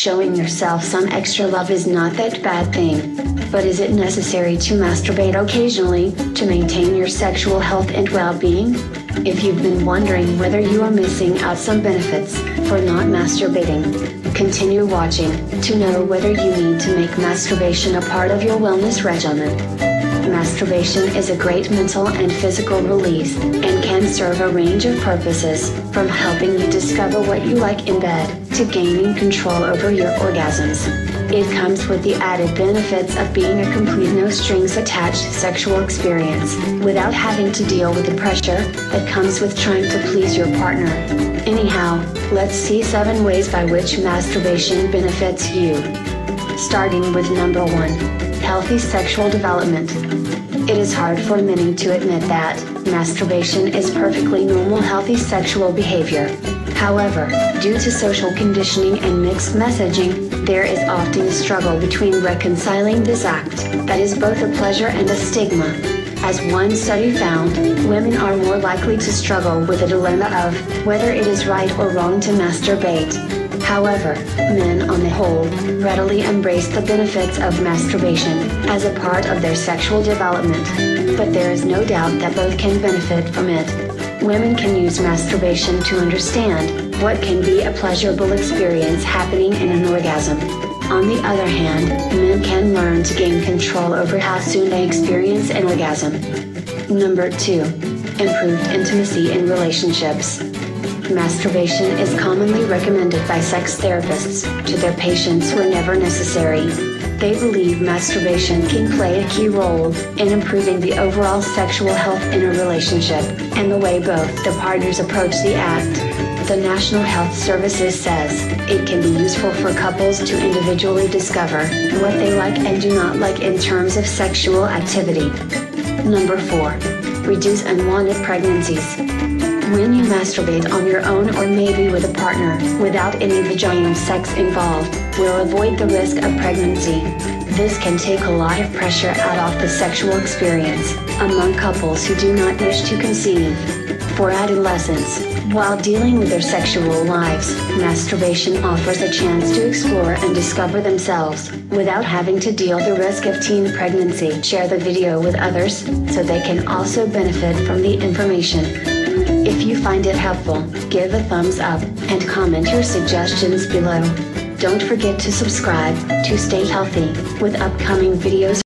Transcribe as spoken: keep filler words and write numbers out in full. Showing yourself some extra love is not that bad thing. But is it necessary to masturbate occasionally to maintain your sexual health and well-being? If you've been wondering whether you are missing out some benefits for not masturbating, continue watching to know whether you need to make masturbation a part of your wellness regimen. Masturbation is a great mental and physical release and can serve a range of purposes, from helping you discover what you like in bed to gaining control over your orgasms. It comes with the added benefits of being a complete no-strings-attached sexual experience, without having to deal with the pressure that comes with trying to please your partner. Anyhow, let's see seven ways by which masturbation benefits you. Starting with number one, healthy sexual development. It is hard for many to admit that masturbation is perfectly normal, healthy sexual behavior. However, due to social conditioning and mixed messaging, there is often a struggle between reconciling this act that is both a pleasure and a stigma. As one study found, women are more likely to struggle with a dilemma of whether it is right or wrong to masturbate. However, men on the whole readily embrace the benefits of masturbation as a part of their sexual development. But there is no doubt that both can benefit from it. Women can use masturbation to understand what can be a pleasurable experience happening in an orgasm. On the other hand, men can learn to gain control over how soon they experience an orgasm. Number two, improved intimacy in relationships. Masturbation is commonly recommended by sex therapists to their patients whenever necessary. They believe masturbation can play a key role in improving the overall sexual health in a relationship and the way both the partners approach the act. The National Health Services says it can be useful for couples to individually discover what they like and do not like in terms of sexual activity. Number four, reduce unwanted pregnancies. When you masturbate on your own or maybe with a partner, without any vaginal sex involved, will avoid the risk of pregnancy. This can take a lot of pressure out of the sexual experience among couples who do not wish to conceive. For adolescents, while dealing with their sexual lives, masturbation offers a chance to explore and discover themselves, without having to deal with the risk of teen pregnancy. Share the video with others, so they can also benefit from the information. If you find it helpful, give a thumbs up and comment your suggestions below. Don't forget to subscribe to stay healthy with upcoming videos.